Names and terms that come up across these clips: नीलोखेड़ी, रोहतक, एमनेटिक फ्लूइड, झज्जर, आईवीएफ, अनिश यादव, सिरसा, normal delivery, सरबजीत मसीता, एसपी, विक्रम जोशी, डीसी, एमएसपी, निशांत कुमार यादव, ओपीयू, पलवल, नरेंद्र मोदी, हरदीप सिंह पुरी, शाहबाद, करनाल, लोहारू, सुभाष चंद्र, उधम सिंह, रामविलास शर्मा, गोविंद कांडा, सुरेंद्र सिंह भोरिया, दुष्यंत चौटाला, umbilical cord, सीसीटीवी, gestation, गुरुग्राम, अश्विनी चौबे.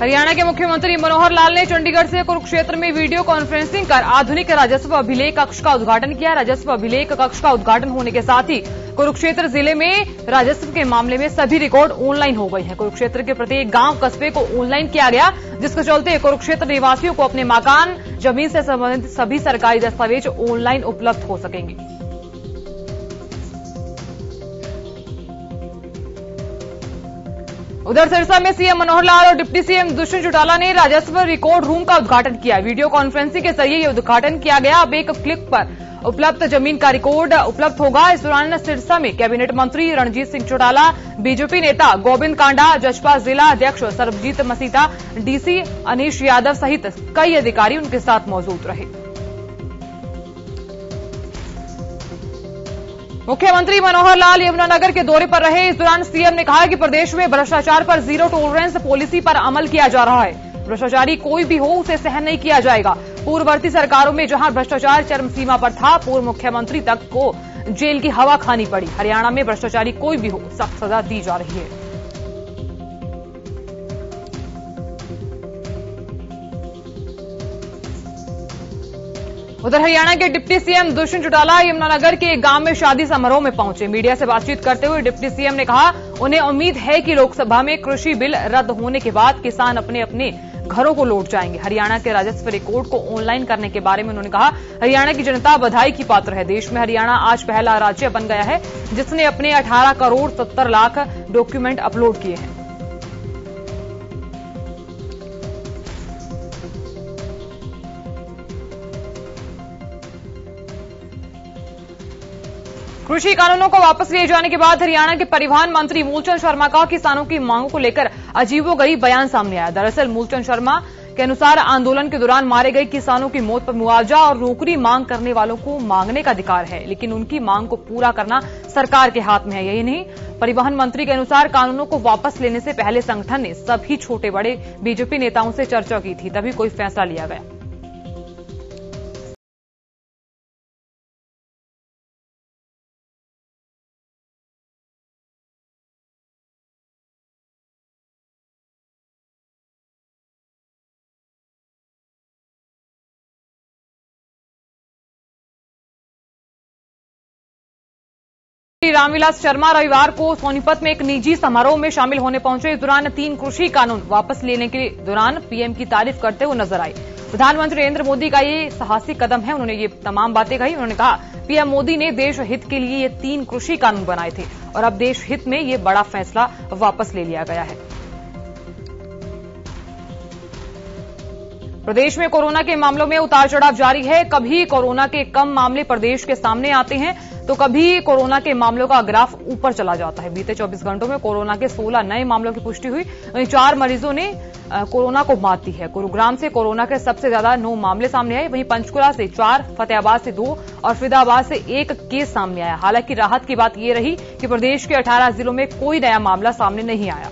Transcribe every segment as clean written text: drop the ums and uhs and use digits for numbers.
हरियाणा के मुख्यमंत्री मनोहर लाल ने चंडीगढ़ से कुरुक्षेत्र में वीडियो कॉन्फ्रेंसिंग कर आधुनिक राजस्व अभिलेख कक्ष का उद्घाटन किया। राजस्व अभिलेख कक्ष का उद्घाटन होने के साथ ही कुरुक्षेत्र जिले में राजस्व के मामले में सभी रिकॉर्ड ऑनलाइन हो गए हैं। कुरुक्षेत्र के प्रत्येक गांव कस्बे को ऑनलाइन किया गया, जिसके चलते कुरुक्षेत्र निवासियों को अपने मकान जमीन से संबंधित सभी सरकारी दस्तावेज ऑनलाइन उपलब्ध हो सकेंगे। उधर सिरसा में सीएम मनोहर लाल और डिप्टी सीएम दुष्यंत चौटाला ने राजस्व रिकॉर्ड रूम का उद्घाटन किया। वीडियो कॉन्फ्रेंसिंग के जरिए यह उद्घाटन किया गया। अब एक क्लिक पर उपलब्ध जमीन का रिकॉर्ड उपलब्ध होगा। इस दौरान सिरसा में कैबिनेट मंत्री रणजीत सिंह चौटाला, बीजेपी नेता गोविंद कांडा, जसपा जिला अध्यक्ष सरबजीत मसीता, डीसी अनिश यादव सहित कई अधिकारी उनके साथ मौजूद रहे। मुख्यमंत्री मनोहर लाल यमुनानगर के दौरे पर रहे। इस दौरान सीएम ने कहा कि प्रदेश में भ्रष्टाचार पर जीरो टॉलरेंस पॉलिसी पर अमल किया जा रहा है। भ्रष्टाचारी कोई भी हो उसे सहन नहीं किया जाएगा। पूर्ववर्ती सरकारों में जहां भ्रष्टाचार चरम सीमा पर था, पूर्व मुख्यमंत्री तक को जेल की हवा खानी पड़ी। हरियाणा में भ्रष्टाचारी कोई भी हो सख्त सजा दी जा रही है। उधर हरियाणा के डिप्टी सीएम दुष्यंत चौटाला यमुनानगर के एक गांव में शादी समारोह में पहुंचे। मीडिया से बातचीत करते हुए डिप्टी सीएम ने कहा, उन्हें उम्मीद है कि लोकसभा में कृषि बिल रद्द होने के बाद किसान अपने अपने घरों को लौट जाएंगे। हरियाणा के राजस्व रिकॉर्ड को ऑनलाइन करने के बारे में उन्होंने कहा, हरियाणा की जनता बधाई की पात्र है। देश में हरियाणा आज पहला राज्य बन गया है जिसने अपने 18 करोड़ 70 लाख डॉक्यूमेंट अपलोड किए हैं। कृषि कानूनों को वापस लिए जाने के बाद हरियाणा के परिवहन मंत्री मूलचंद शर्मा का किसानों की मांगों को लेकर अजीबोगरीब बयान सामने आया। दरअसल मूलचंद शर्मा के अनुसार आंदोलन के दौरान मारे गए किसानों की मौत पर मुआवजा और नौकरी मांग करने वालों को मांगने का अधिकार है, लेकिन उनकी मांग को पूरा करना सरकार के हाथ में है। यही नहीं, परिवहन मंत्री के अनुसार कानूनों को वापस लेने से पहले संगठन ने सभी छोटे बड़े बीजेपी नेताओं से चर्चा की थी, तभी कोई फैसला लिया गया। रामविलास शर्मा रविवार को सोनीपत में एक निजी समारोह में शामिल होने पहुंचे। इस दौरान 3 कृषि कानून वापस लेने के दौरान पीएम की तारीफ करते हुए नजर आए। प्रधानमंत्री नरेंद्र मोदी का ये साहसिक कदम है, उन्होंने ये तमाम बातें कही। उन्होंने कहा, पीएम मोदी ने देश हित के लिए ये 3 कृषि कानून बनाए थे और अब देश हित में ये बड़ा फैसला वापस ले लिया गया है। प्रदेश में कोरोना के मामलों में उतार चढ़ाव जारी है। कभी कोरोना के कम मामले प्रदेश के सामने आते हैं तो कभी कोरोना के मामलों का ग्राफ ऊपर चला जाता है। बीते 24 घंटों में कोरोना के 16 नए मामलों की पुष्टि हुई, वहीं 4 मरीजों ने कोरोना को मात दी है। गुरुग्राम से कोरोना के सबसे ज्यादा 9 मामले सामने आए, वहीं पंचकुला से 4, फतेहाबाद से 2 और फरीदाबाद से 1 केस सामने आया। हालांकि राहत की बात यह रही कि प्रदेश के 18 जिलों में कोई नया मामला सामने नहीं आया।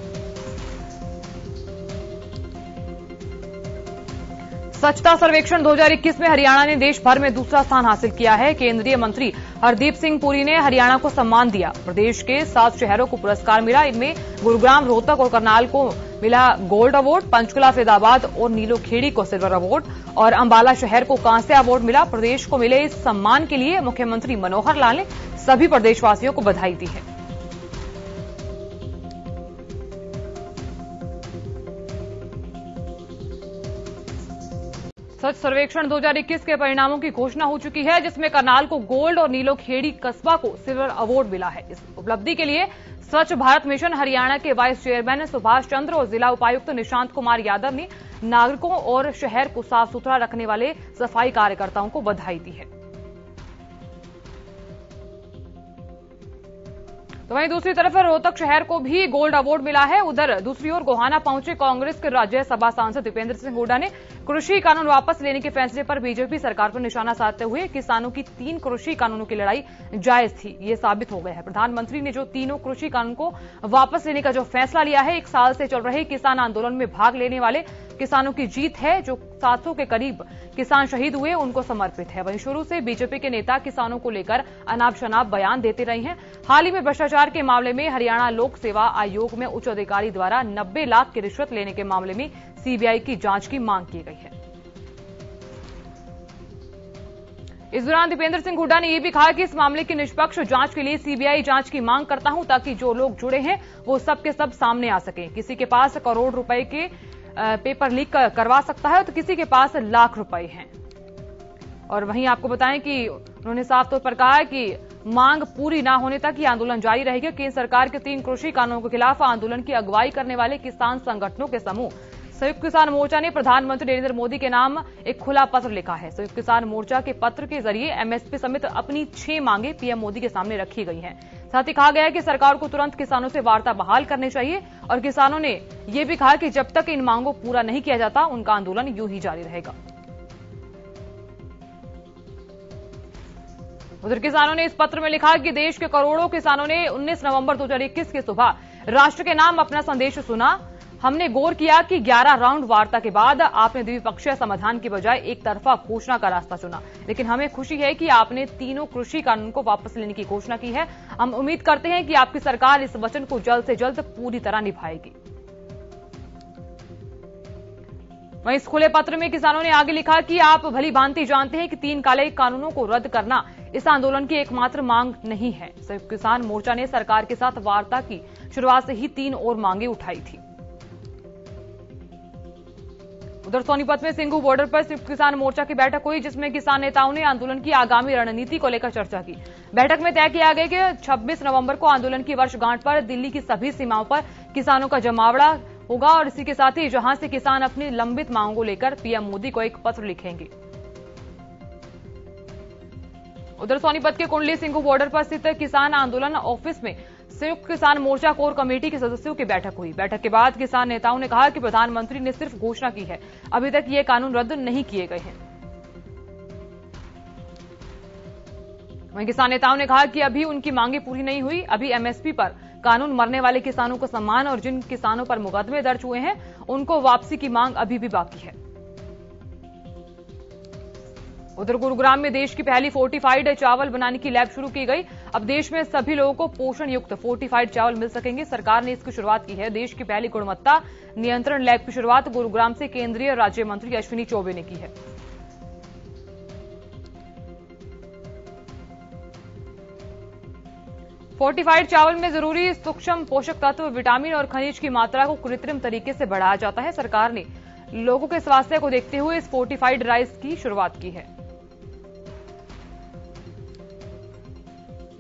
स्वच्छता सर्वेक्षण 2021 में हरियाणा ने देश भर में दूसरा स्थान हासिल किया है। केंद्रीय मंत्री हरदीप सिंह पुरी ने हरियाणा को सम्मान दिया। प्रदेश के 7 शहरों को पुरस्कार मिला। इनमें गुरुग्राम, रोहतक और करनाल को मिला गोल्ड अवार्ड, पंचकुला, फरीदाबाद और नीलोखेड़ी को सिल्वर अवार्ड और अंबाला शहर को कांस्य अवार्ड मिला। प्रदेश को मिले इस सम्मान के लिए मुख्यमंत्री मनोहर लाल ने सभी प्रदेशवासियों को बधाई दी है। स्वच्छ सर्वेक्षण 2021 के परिणामों की घोषणा हो चुकी है, जिसमें करनाल को गोल्ड और नीलोखेड़ी कस्बा को सिल्वर अवार्ड मिला है। इस उपलब्धि के लिए स्वच्छ भारत मिशन हरियाणा के वाइस चेयरमैन सुभाष चंद्र और जिला उपायुक्त निशांत कुमार यादव ने नागरिकों और शहर को साफ सुथरा रखने वाले सफाई कार्यकर्ताओं को बधाई दी है। तो वहीं दूसरी तरफ रोहतक शहर को भी गोल्ड अवार्ड मिला है। उधर दूसरी ओर गोहाना पहुंचे कांग्रेस के राज्यसभा सांसद दीपेंद्र सिंह हुड्डा ने कृषि कानून वापस लेने के फैसले पर बीजेपी सरकार पर निशाना साधते हुए किसानों की 3 कृषि कानूनों की लड़ाई जायज थी, ये साबित हो गया है। प्रधानमंत्री ने जो 3 कृषि कानून को वापस लेने का जो फैसला लिया है, 1 साल से चल रहे किसान आंदोलन में भाग लेने वाले किसानों की जीत है, जो 700 के करीब किसान शहीद हुए उनको समर्पित है। वहीं शुरू से बीजेपी के नेता किसानों को लेकर अनाप शनाप बयान देते रहे हैं। हाल ही में भ्रष्टाचार के मामले में हरियाणा लोक सेवा आयोग में उच्च अधिकारी द्वारा 90 लाख की रिश्वत लेने के मामले में सीबीआई की जांच की मांग की गई है। इस दौरान दीपेंद्र सिंह हुड्डा ने यह भी कहा कि इस मामले की निष्पक्ष जांच के लिए सीबीआई जांच की मांग करता हूं, ताकि जो लोग जुड़े हैं वो सब के सब सामने आ सकें। किसी के पास करोड़ रुपए के पेपर लीक करवा सकता है तो किसी के पास लाख रुपए हैं। और वहीं आपको बताएं कि उन्होंने साफ तौर पर कहा कि मांग पूरी ना होने तक ये आंदोलन जारी रहेगा। केंद्र सरकार के 3 कृषि कानूनों के खिलाफ आंदोलन की अगुवाई करने वाले किसान संगठनों के समूह संयुक्त किसान मोर्चा ने प्रधानमंत्री नरेंद्र मोदी के नाम एक खुला पत्र लिखा है। संयुक्त किसान मोर्चा के पत्र के जरिए एमएसपी समेत अपनी 6 मांगे पीएम मोदी के सामने रखी गई हैं। साथ ही कहा गया है कि सरकार को तुरंत किसानों से वार्ता बहाल करनी चाहिए और किसानों ने यह भी कहा कि जब तक इन मांगों को पूरा नहीं किया जाता उनका आंदोलन यूं ही जारी रहेगा। उधर किसानों ने इस पत्र में लिखा कि देश के करोड़ों किसानों ने 19 नवंबर 2021 की सुबह राष्ट्र के नाम अपना संदेश सुना। हमने गौर किया कि 11 राउंड वार्ता के बाद आपने द्विपक्षीय समाधान के बजाय एक तरफा घोषणा का रास्ता चुना, लेकिन हमें खुशी है कि आपने 3 कृषि कानून को वापस लेने की घोषणा की है। हम उम्मीद करते हैं कि आपकी सरकार इस वचन को जल्द से जल्द पूरी तरह निभाएगी। वहीं इस खुले पत्र में किसानों ने आगे लिखा कि आप भली भांति जानते हैं कि 3 काले कानूनों को रद्द करना इस आंदोलन की एकमात्र मांग नहीं है। संयुक्त किसान मोर्चा ने सरकार के साथ वार्ता की शुरुआत से ही 3 और मांगे उठाई थी। उधर सोनीपत में सिंघू बॉर्डर पर संयुक्त किसान मोर्चा की बैठक हुई, जिसमें किसान नेताओं ने आंदोलन की आगामी रणनीति को लेकर चर्चा की। बैठक में तय किया गया कि 26 नवंबर को आंदोलन की वर्षगांठ पर दिल्ली की सभी सीमाओं पर किसानों का जमावड़ा होगा और इसी के साथ ही जहां से किसान अपनी लंबित मांगों को लेकर पीएम मोदी को एक पत्र लिखेंगे। उधर सोनीपत के कुंडली सिंघू बॉर्डर पर स्थित किसान आंदोलन ऑफिस में संयुक्त किसान मोर्चा कोर कमेटी के सदस्यों की बैठक हुई। बैठक के बाद किसान नेताओं ने कहा कि प्रधानमंत्री ने सिर्फ घोषणा की है, अभी तक ये कानून रद्द नहीं किए गए हैं। वहीं किसान नेताओं ने कहा कि अभी उनकी मांगें पूरी नहीं हुई, अभी एमएसपी पर कानून मरने वाले किसानों को सम्मान और जिन किसानों पर मुकदमे दर्ज हुए हैं उनको वापसी की मांग अभी भी बाकी है। उधर गुरुग्राम में देश की पहली फोर्टिफाइड चावल बनाने की लैब शुरू की गई। अब देश में सभी लोगों को पोषण युक्त फोर्टिफाइड चावल मिल सकेंगे। सरकार ने इसकी शुरुआत की है। देश की पहली गुणवत्ता नियंत्रण लैब की शुरुआत गुरुग्राम से केंद्रीय राज्य मंत्री अश्विनी चौबे ने की है। फोर्टिफाइड चावल में जरूरी सूक्ष्म पोषक तत्व, विटामिन और खनिज की मात्रा को कृत्रिम तरीके से बढ़ाया जाता है। सरकार ने लोगों के स्वास्थ्य को देखते हुए इस फोर्टिफाइड राइस की शुरुआत की है।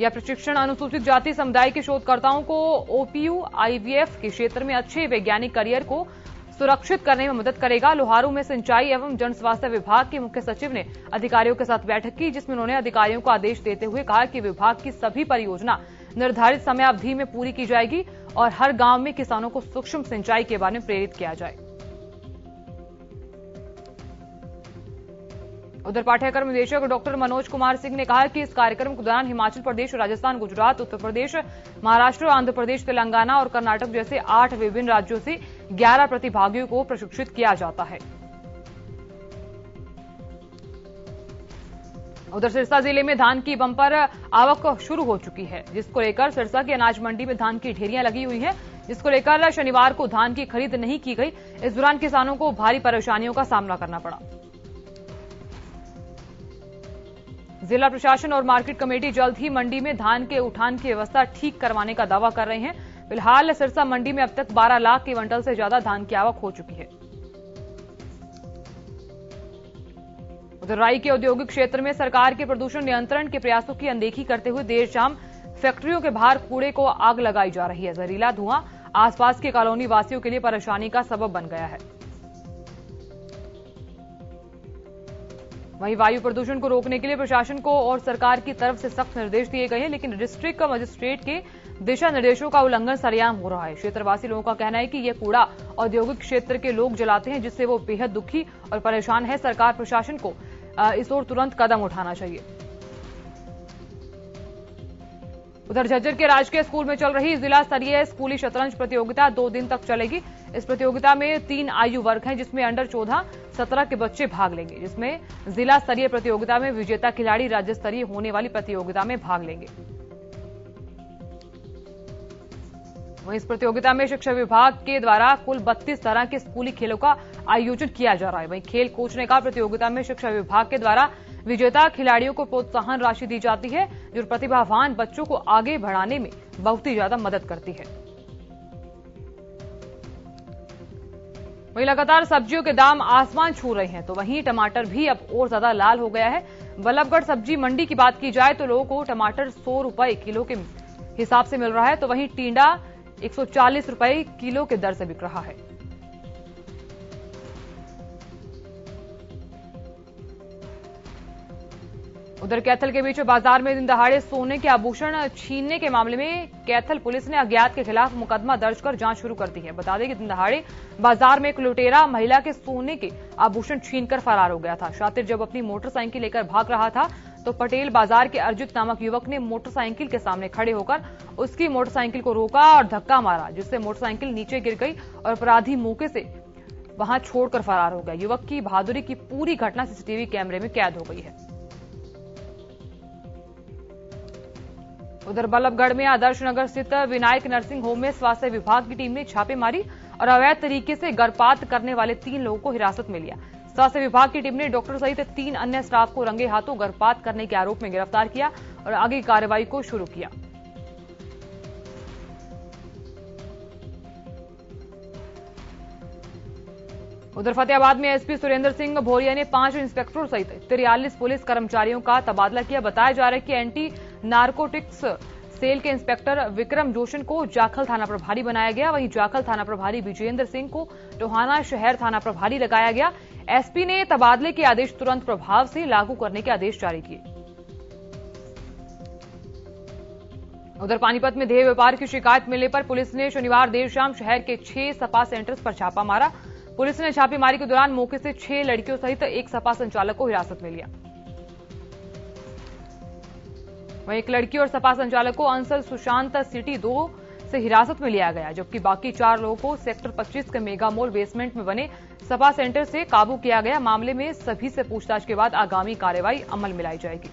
यह प्रशिक्षण अनुसूचित जाति समुदाय के शोधकर्ताओं को ओपीयू आईवीएफ के क्षेत्र में अच्छे वैज्ञानिक करियर को सुरक्षित करने में मदद करेगा। लोहारू में सिंचाई एवं जन स्वास्थ्य विभाग के मुख्य सचिव ने अधिकारियों के साथ बैठक की, जिसमें उन्होंने अधिकारियों को आदेश देते हुए कहा कि विभाग की सभी परियोजना निर्धारित समयावधि में पूरी की जाएगी और हर गांव में किसानों को सूक्ष्म सिंचाई के बारे में प्रेरित किया जाए। उधर पाठ्यक्रम निदेशक डॉक्टर मनोज कुमार सिंह ने कहा कि इस कार्यक्रम के दौरान हिमाचल प्रदेश, राजस्थान, गुजरात, उत्तर प्रदेश, महाराष्ट्र, आंध्र प्रदेश, तेलंगाना और कर्नाटक जैसे 8 विभिन्न राज्यों से 11 प्रतिभागियों को प्रशिक्षित किया जाता है। उधर सिरसा जिले में धान की बंपर आवक शुरू हो चुकी है, जिसको लेकर सिरसा की अनाज मंडी में धान की ढेरियां लगी हुई है, जिसको लेकर शनिवार को धान की खरीद नहीं की गई। इस दौरान किसानों को भारी परेशानियों का सामना करना पड़ा। जिला प्रशासन और मार्केट कमेटी जल्द ही मंडी में धान के उठान की व्यवस्था ठीक करवाने का दावा कर रहे हैं। फिलहाल सिरसा मंडी में अब तक 12 लाख के क्विंटल से ज्यादा धान की आवक हो चुकी है। उधर राई के औद्योगिक क्षेत्र में सरकार के प्रदूषण नियंत्रण के प्रयासों की अनदेखी करते हुए देर शाम फैक्ट्रियों के बाहर कूड़े को आग लगाई जा रही है। जहरीला धुआं आसपास के कॉलोनी वासियों के लिए परेशानी का सबब बन गया है। वहीं वायु प्रदूषण को रोकने के लिए प्रशासन को और सरकार की तरफ से सख्त निर्देश दिए गए हैं, लेकिन डिस्ट्रिक्ट मजिस्ट्रेट के दिशा निर्देशों का उल्लंघन सरेआम हो रहा है। क्षेत्रवासी लोगों का कहना है कि यह कूड़ा औद्योगिक क्षेत्र के लोग जलाते हैं, जिससे वो बेहद दुखी और परेशान है। सरकार प्रशासन को इस ओर तुरंत कदम उठाना चाहिए। उधर झज्जर के राजकीय स्कूल में चल रही जिला स्तरीय स्कूली शतरंज प्रतियोगिता 2 दिन तक चलेगी। इस प्रतियोगिता में 3 आयु वर्ग हैं, जिसमें अंडर 14, 17 के बच्चे भाग लेंगे, जिसमें जिला स्तरीय प्रतियोगिता में विजेता खिलाड़ी राज्य स्तरीय होने वाली प्रतियोगिता में भाग लेंगे। वहीं इस प्रतियोगिता में शिक्षा विभाग के द्वारा कुल 32 तरह के स्कूली खेलों का आयोजन किया जा रहा है। वहीं खेल कोच ने कहा, प्रतियोगिता में शिक्षा विभाग के द्वारा विजेता खिलाड़ियों को प्रोत्साहन राशि दी जाती है, जो प्रतिभावान बच्चों को आगे बढ़ाने में बहुत ही ज्यादा मदद करती है। वहीं लगातार सब्जियों के दाम आसमान छू रहे हैं, तो वहीं टमाटर भी अब और ज्यादा लाल हो गया है। बल्लभगढ़ सब्जी मंडी की बात की जाए तो लोगों को टमाटर 100 रुपए किलो के हिसाब से मिल रहा है, तो वहीं टिंडा 140 रुपए किलो के दर से बिक रहा है। उधर कैथल के बीच बाजार में दिन दहाड़े सोने के आभूषण छीनने के मामले में कैथल पुलिस ने अज्ञात के खिलाफ मुकदमा दर्ज कर जांच शुरू कर दी है। बता दें कि दिन दहाड़े बाजार में एक लुटेरा महिला के सोने के आभूषण छीनकर फरार हो गया था। शातिर जब अपनी मोटरसाइकिल लेकर भाग रहा था तो पटेल बाजार के अर्जित नामक युवक ने मोटरसाइकिल के सामने खड़े होकर उसकी मोटरसाइकिल को रोका और धक्का मारा, जिससे मोटरसाइकिल नीचे गिर गई और अपराधी मौके से वहां छोड़कर फरार हो गया। युवक की बहादुरी की पूरी घटना सीसीटीवी कैमरे में कैद हो गई है। उधर बल्लभगढ़ में आदर्श नगर स्थित विनायक नर्सिंग होम में स्वास्थ्य विभाग की टीम ने छापेमारी और अवैध तरीके से गर्भपात करने वाले 3 लोगों को हिरासत में लिया। स्वास्थ्य विभाग की टीम ने डॉक्टर सहित 3 अन्य स्टाफ को रंगे हाथों गर्भपात करने के आरोप में गिरफ्तार किया और आगे कार्रवाई को शुरू किया। उधर फतेहाबाद में एसपी सुरेंद्र सिंह भोरिया ने 5 इंस्पेक्टरों सहित 43 पुलिस कर्मचारियों का तबादला किया। बताया जा रहा है कि एंटी नार्कोटिक्स सेल के इंस्पेक्टर विक्रम जोशी को जाखल थाना प्रभारी बनाया गया। वहीं जाखल थाना प्रभारी विजयेंद्र सिंह को टोहाना शहर थाना प्रभारी लगाया गया। एसपी ने तबादले के आदेश तुरंत प्रभाव से लागू करने के आदेश जारी किए। उधर पानीपत में देह व्यापार की शिकायत मिलने पर पुलिस ने शनिवार देर शाम शहर के 6 सपा सेंटर्स पर छापा मारा। पुलिस ने छापेमारी के दौरान मौके से 6 लड़कियों सहित एक सपा संचालक को हिरासत में लिया। वहीं एक लड़की और सपा संचालक को अंसल सुशांत सिटी 2 से हिरासत में लिया गया, जबकि बाकी 4 लोगों को सेक्टर 25 के मेगा मॉल बेसमेंट में बने सपा सेंटर से काबू किया गया। मामले में सभी से पूछताछ के बाद आगामी कार्रवाई अमल में लाई जाएगी।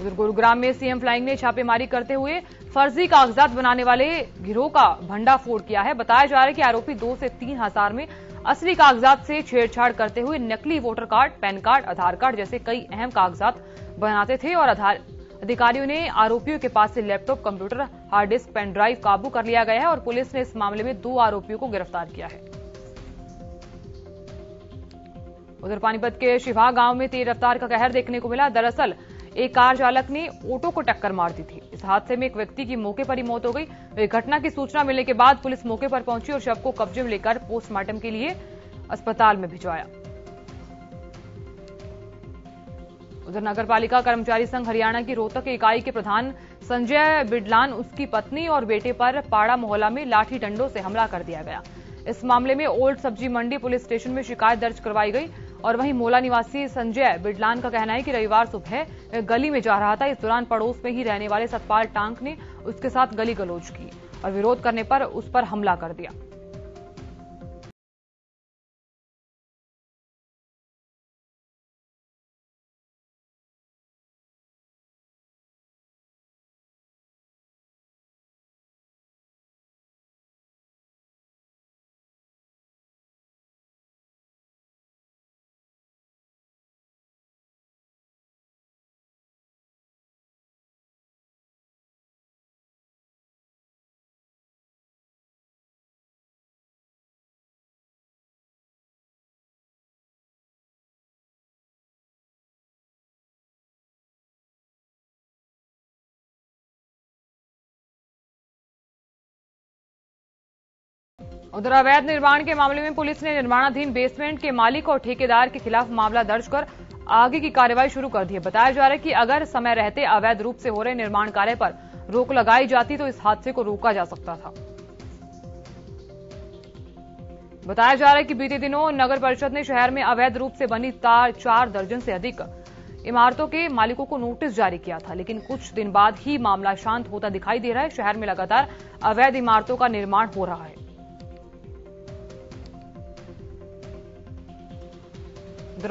उधर गुरुग्राम में सीएम फ्लाइंग ने छापेमारी करते हुए फर्जी कागजात बनाने वाले गिरोह का भंडाफोड़ किया है। बताया जा रहा है कि आरोपी 2 से 3 हजार में असली कागजात से छेड़छाड़ करते हुए नकली voter card, PAN card, Aadhaar card जैसे कई अहम कागजात बनाते थे और अधिकारियों ने आरोपियों के पास से laptop, computer, hard disk, pen drive काबू कर लिया गया है और पुलिस ने इस मामले में 2 आरोपियों को गिरफ्तार किया है। उधर पानीपत के शिवा गांव में तेज रफ्तार का कहर देखने को मिला। दरअसल एक कार चालक ने ऑटो को टक्कर मार दी थी। इस हादसे में एक व्यक्ति की मौके पर ही मौत हो गई। वही घटना की सूचना मिलने के बाद पुलिस मौके पर पहुंची और शव को कब्जे में लेकर पोस्टमार्टम के लिए अस्पताल में भिजवाया। उधर नगरपालिका कर्मचारी संघ हरियाणा की रोहतक इकाई के प्रधान संजय बिडलान, उसकी पत्नी और बेटे पर पाड़ा मोहल्ला में लाठी डंडों से हमला कर दिया गया। इस मामले में ओल्ड सब्जी मंडी पुलिस स्टेशन में शिकायत दर्ज करवाई गई और वहीं मोला निवासी संजय बिडलान का कहना है कि रविवार सुबह गली में जा रहा था। इस दौरान पड़ोस में ही रहने वाले सतपाल टांक ने उसके साथ गली गलौज की और विरोध करने पर उस पर हमला कर दिया। उधर अवैध निर्माण के मामले में पुलिस ने निर्माणाधीन बेसमेंट के मालिक और ठेकेदार के खिलाफ मामला दर्ज कर आगे की कार्रवाई शुरू कर दी है। बताया जा रहा है कि अगर समय रहते अवैध रूप से हो रहे निर्माण कार्य पर रोक लगाई जाती तो इस हादसे को रोका जा सकता था। बताया जा रहा है कि बीते दिनों नगर परिषद ने शहर में अवैध रूप से बनी 4 दर्जन से अधिक इमारतों के मालिकों को नोटिस जारी किया था, लेकिन कुछ दिन बाद ही मामला शांत होता दिखाई दे रहा है। शहर में लगातार अवैध इमारतों का निर्माण हो रहा है।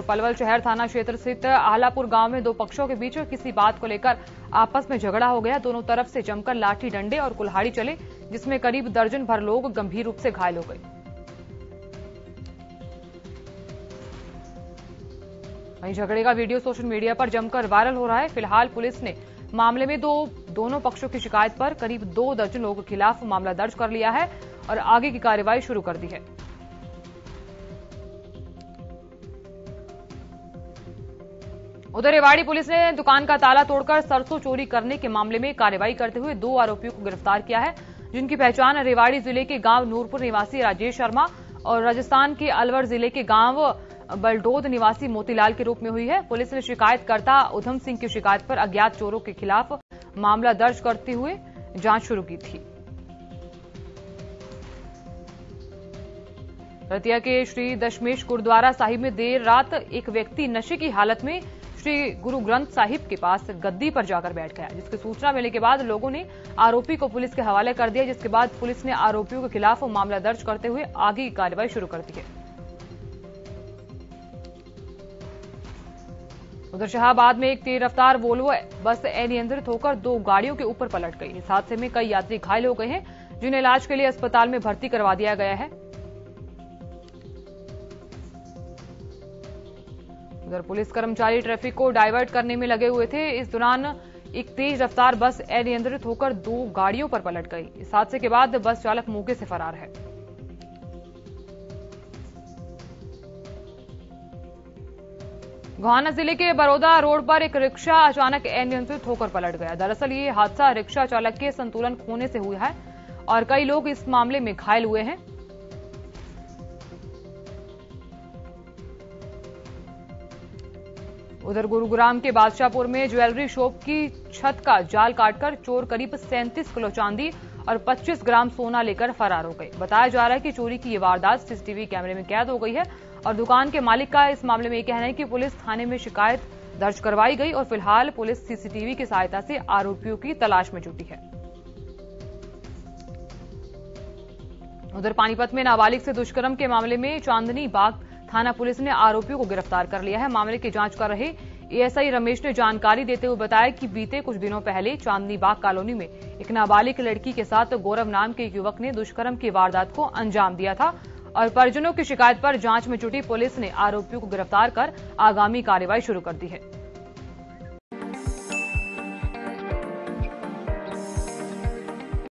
पलवल शहर थाना क्षेत्र स्थित आहलापुर गांव में दो पक्षों के बीच किसी बात को लेकर आपस में झगड़ा हो गया। दोनों तरफ से जमकर लाठी, डंडे और कुल्हाड़ी चले, जिसमें करीब दर्जन भर लोग गंभीर रूप से घायल हो गए। वहीं झगड़े का वीडियो सोशल मीडिया पर जमकर वायरल हो रहा है। फिलहाल पुलिस ने मामले में दोनों पक्षों की शिकायत पर करीब 2 दर्जन लोगों के खिलाफ मामला दर्ज कर लिया है और आगे की कार्रवाई शुरू कर दी है। उधर रेवाड़ी पुलिस ने दुकान का ताला तोड़कर सरसों चोरी करने के मामले में कार्रवाई करते हुए 2 आरोपियों को गिरफ्तार किया है, जिनकी पहचान रेवाड़ी जिले के गांव नूरपुर निवासी राजेश शर्मा और राजस्थान के अलवर जिले के गांव बलडोद निवासी मोतीलाल के रूप में हुई है। पुलिस ने शिकायतकर्ता उधम सिंह की शिकायत पर अज्ञात चोरों के खिलाफ मामला दर्ज करते हुए जांच शुरू की थी। रतिया के श्री दशमेश गुरुद्वारा साहिब में देर रात एक व्यक्ति नशे की हालत में श्री गुरु ग्रंथ साहिब के पास गद्दी पर जाकर बैठ गया, जिसकी सूचना मिलने के बाद लोगों ने आरोपी को पुलिस के हवाले कर दिया, जिसके बाद पुलिस ने आरोपियों के खिलाफ मामला दर्ज करते हुए आगे की कार्रवाई शुरू कर दी है। उधर शाहबाद में एक तेज रफ्तार वोल्वो बस अनियंत्रित होकर 2 गाड़ियों के ऊपर पलट गई। इस हादसे में कई यात्री घायल हो गए हैं, जिन्हें इलाज के लिए अस्पताल में भर्ती करवा दिया गया है। उधर पुलिस कर्मचारी ट्रैफिक को डाइवर्ट करने में लगे हुए थे। इस दौरान एक तेज रफ्तार बस अनियंत्रित होकर 2 गाड़ियों पर पलट गई। इस हादसे के बाद बस चालक मौके से फरार है। गोहाना जिले के बरोदा रोड पर एक रिक्शा अचानक अनियंत्रित होकर पलट गया। दरअसल ये हादसा रिक्शा चालक के संतुलन खोने से हुआ है और कई लोग इस मामले में घायल हुए हैं। उधर गुरुग्राम के बादशाहपुर में ज्वेलरी शॉप की छत का जाल काटकर चोर करीब 37 किलो चांदी और 25 ग्राम सोना लेकर फरार हो गए। बताया जा रहा है कि चोरी की ये वारदात सीसीटीवी कैमरे में कैद हो गई है और दुकान के मालिक का इस मामले में यह कहना है कि पुलिस थाने में शिकायत दर्ज करवाई गई और फिलहाल पुलिस सीसीटीवी की सहायता से आरोपियों की तलाश में जुटी है। उधर पानीपत में नाबालिग से दुष्कर्म के मामले में चांदनी बाग थाना पुलिस ने आरोपियों को गिरफ्तार कर लिया है। मामले की जांच कर रहे एएसआई रमेश ने जानकारी देते हुए बताया कि बीते कुछ दिनों पहले चांदनी बाग कॉलोनी में एक नाबालिग लड़की के साथ गौरव नाम के युवक ने दुष्कर्म की वारदात को अंजाम दिया था और परिजनों की शिकायत पर जांच में जुटी पुलिस ने आरोपियों को गिरफ्तार कर आगामी कार्रवाई शुरू कर दी है।